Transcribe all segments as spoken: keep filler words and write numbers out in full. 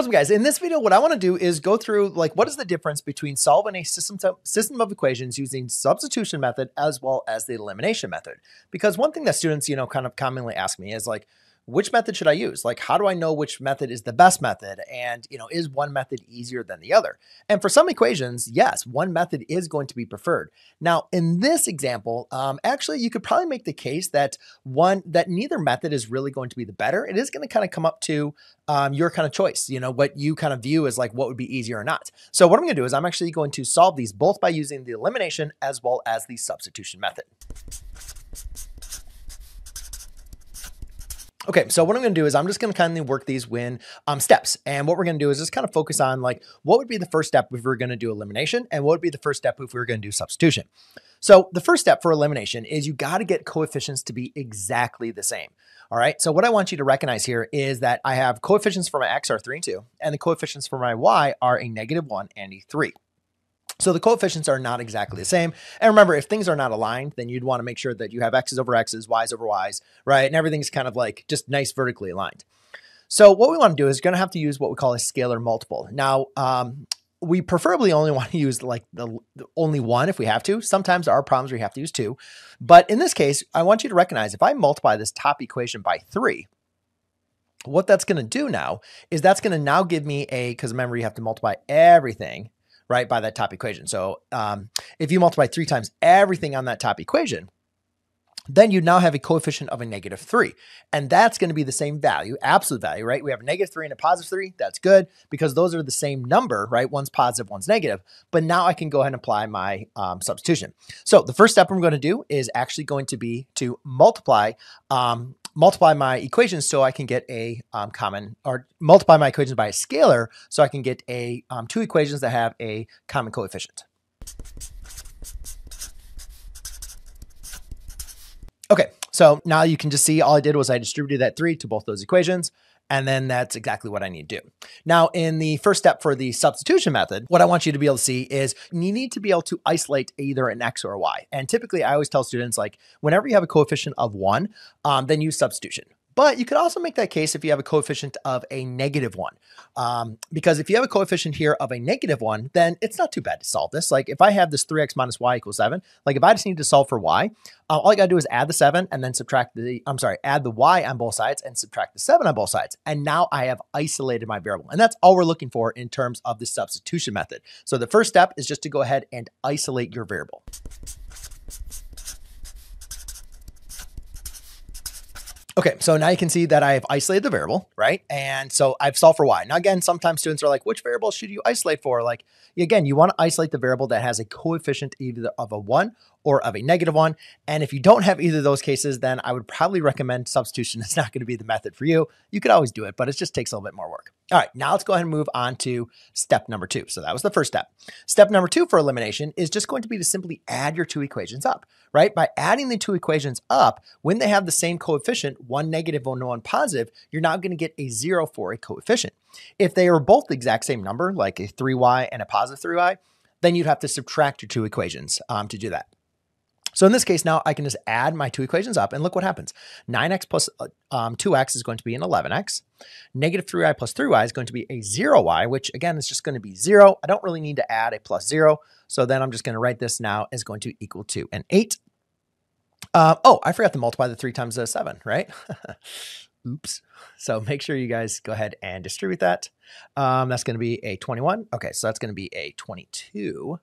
What's up, guys? In this video, what I want to do is go through, like, what is the difference between solving a system, system of equations using substitution method as well as the elimination method? Because one thing that students, you know, kind of commonly ask me is like, which method should I use? Like, how do I know which method is the best method? And, you know, is one method easier than the other? And for some equations, yes, one method is going to be preferred. Now, in this example, um, actually, you could probably make the case that one, that neither method is really going to be the better. It is going to kind of come up to um, your kind of choice, you know, what you kind of view as like what would be easier or not. So what I'm going to do is I'm actually going to solve these both by using the elimination as well as the substitution method. Okay, so what I'm going to do is I'm just going to kind of work these in um, steps. And what we're going to do is just kind of focus on like what would be the first step if we were going to do elimination and what would be the first step if we were going to do substitution. So the first step for elimination is you got to get coefficients to be exactly the same. All right, so what I want you to recognize here is that I have coefficients for my x are three and two, and the coefficients for my y are a negative one and a three. So the coefficients are not exactly the same. And remember, if things are not aligned, then you'd want to make sure that you have x's over x's, y's over y's, right? And everything's kind of like just nice vertically aligned. So what we want to do is going to have to use what we call a scalar multiple. Now, um, we preferably only want to use like the, the only one if we have to. Sometimes there are problems where you have to use two. But in this case, I want you to recognize if I multiply this top equation by three, what that's going to do now is that's going to now give me a, because remember you have to multiply everything, right, by that top equation. So um, if you multiply three times everything on that top equation, then you now have a coefficient of a negative three. And that's going to be the same value, absolute value, right? We have a negative three and a positive three. That's good because those are the same number, right? One's positive, one's negative. But now I can go ahead and apply my um, substitution. So the first step I'm going to do is actually going to be to multiply um, multiply my equations so I can get a um, common, or multiply my equations by a scalar so I can get a um, two equations that have a common coefficient. Okay, so now you can just see all I did was I distributed that three to both those equations. And then that's exactly what I need to do. Now, in the first step for the substitution method, what I want you to be able to see is you need to be able to isolate either an X or a Y. And typically I always tell students, like, whenever you have a coefficient of one, um, then use substitution. But you could also make that case if you have a coefficient of a negative one. Um, because if you have a coefficient here of a negative one, then it's not too bad to solve this. Like if I have this three x minus y equals seven, like if I just need to solve for y, uh, all I got to do is add the seven and then subtract the, I'm sorry, add the y on both sides and subtract the seven on both sides. And now I have isolated my variable. And that's all we're looking for in terms of the substitution method. So the first step is just to go ahead and isolate your variable. Okay, so now you can see that I've isolated the variable, right? And so I've solved for y. Now again, sometimes students are like, which variable should you isolate for? Like, again, you want to isolate the variable that has a coefficient either of a one or of a negative one. And if you don't have either of those cases, then I would probably recommend substitution. It's not going to be the method for you. You could always do it, but it just takes a little bit more work. All right, now let's go ahead and move on to step number two. So that was the first step. Step number two for elimination is just going to be to simply add your two equations up, right? By adding the two equations up, when they have the same coefficient, one negative and one positive, you're now going to get a zero for a coefficient. If they are both the exact same number, like a three y and a positive three y, then you'd have to subtract your two equations um, to do that. So in this case, now I can just add my two equations up and look what happens. nine x plus um, two x is going to be an eleven x. Negative three y plus three y is going to be a zero y, which again is just going to be zero. I don't really need to add a plus zero. So then I'm just going to write this now as going to equal to an eight. Uh, oh, I forgot to multiply the three times the seven, right? Oops. So make sure you guys go ahead and distribute that. Um, that's going to be a twenty-one. Okay, so that's going to be a twenty-two.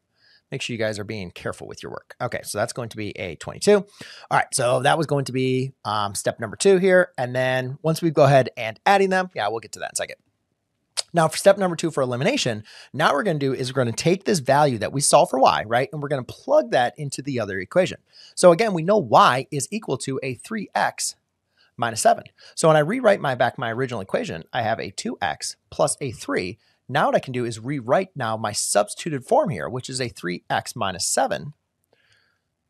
Make sure you guys are being careful with your work. Okay, so that's going to be a twenty-two. All right, so that was going to be um, step number two here. And then once we go ahead and adding them, yeah, we'll get to that in a second. Now for step number two for elimination, now what we're going to do is we're going to take this value that we solve for y, right? And we're going to plug that into the other equation. So again, we know y is equal to a three x minus seven. So when I rewrite my back my original equation, I have a two x plus a three. Now what I can do is rewrite now my substituted form here, which is a three x minus seven,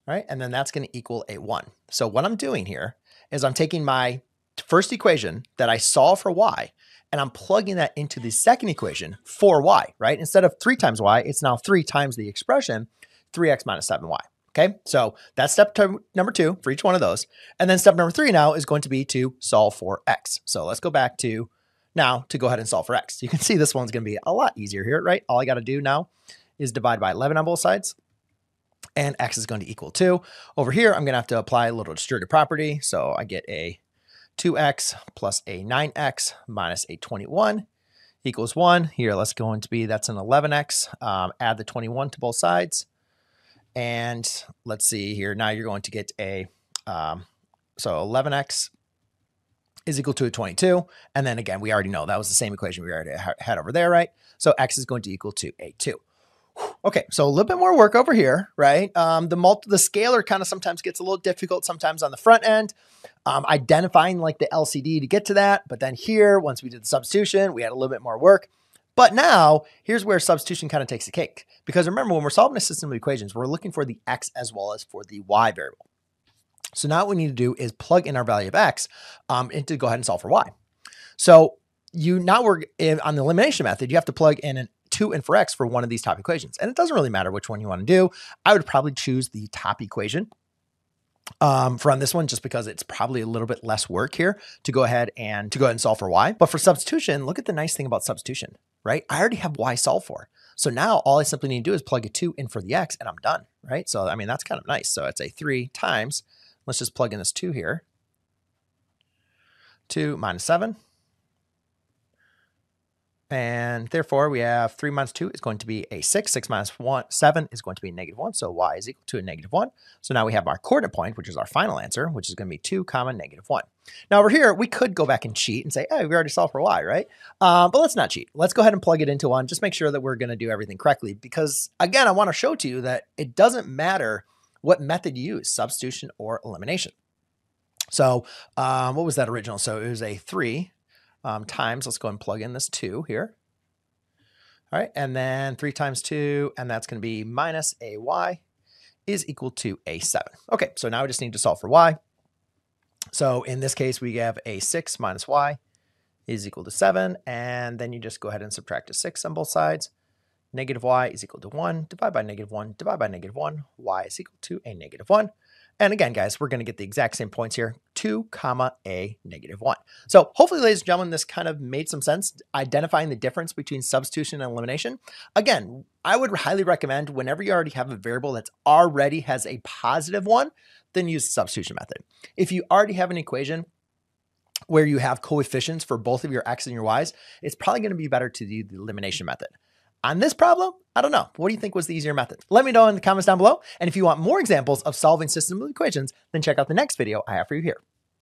right? And then that's going to equal a one. So what I'm doing here is I'm taking my first equation that I solve for y, and I'm plugging that into the second equation for y, right? Instead of three times y, it's now three times the expression, three x minus seven y. Okay, so that's step number two for each one of those. And then step number three now is going to be to solve for x. So let's go back to now to go ahead and solve for x. You can see this one's going to be a lot easier here, right? All I got to do now is divide by eleven on both sides, and x is going to equal two. Over here, I'm going to have to apply a little distributive property. So I get a two x plus a nine x minus a twenty-one equals one. Here, that's going to be, that's an eleven x. Um, add the twenty-one to both sides. And let's see here. Now you're going to get a, um, so eleven x is equal to a twenty-two. And then again, we already know that was the same equation we already had over there, right? So x is going to equal to a two. Okay, so a little bit more work over here, right? Um, the multi the scalar kind of sometimes gets a little difficult sometimes on the front end, um, identifying like the L C D to get to that. But then here, once we did the substitution, we had a little bit more work. But now here's where substitution kind of takes the cake, because remember, when we're solving a system of equations, we're looking for the x as well as for the y variable. So now what we need to do is plug in our value of x um, and to go ahead and solve for y. So you now we're in, on the elimination method, you have to plug in an two and for x for one of these top equations. And it doesn't really matter which one you want to do. I would probably choose the top equation um, from this one, just because it's probably a little bit less work here to go ahead and to go ahead and solve for y. But for substitution, look at the nice thing about substitution, right? I already have y solved for. So now all I simply need to do is plug a two in for the x and I'm done, right? So, I mean, that's kind of nice. So it's a three times, let's just plug in this two here, two minus seven. And therefore we have three minus two is going to be a six, six minus one, seven is going to be a negative one. So y is equal to a negative one. So now we have our coordinate point, which is our final answer, which is going to be two comma negative one. Now over here, we could go back and cheat and say, hey, we already solved for y, right? Um, but let's not cheat. Let's go ahead and plug it into one. Just make sure that we're going to do everything correctly, because again, I want to show to you that it doesn't matter what method you use, substitution or elimination. So um, what was that original? So it was a three. Um, times, let's go and plug in this two here. All right, and then three times two, and that's going to be minus a y is equal to a seven. Okay, so now we just need to solve for y. So in this case, we have a six minus y is equal to seven, and then you just go ahead and subtract a six on both sides. Negative y is equal to one, divide by negative one, divide by negative one, y is equal to a negative one. And again, guys, we're going to get the exact same points here, two comma a negative one. So hopefully, ladies and gentlemen, this kind of made some sense, identifying the difference between substitution and elimination. Again, I would highly recommend whenever you already have a variable that's already has a positive one, then use the substitution method. If you already have an equation where you have coefficients for both of your x and your y's, it's probably going to be better to do the elimination method. On this problem, I don't know. What do you think was the easier method? Let me know in the comments down below. And if you want more examples of solving system equations, then check out the next video I have for you here.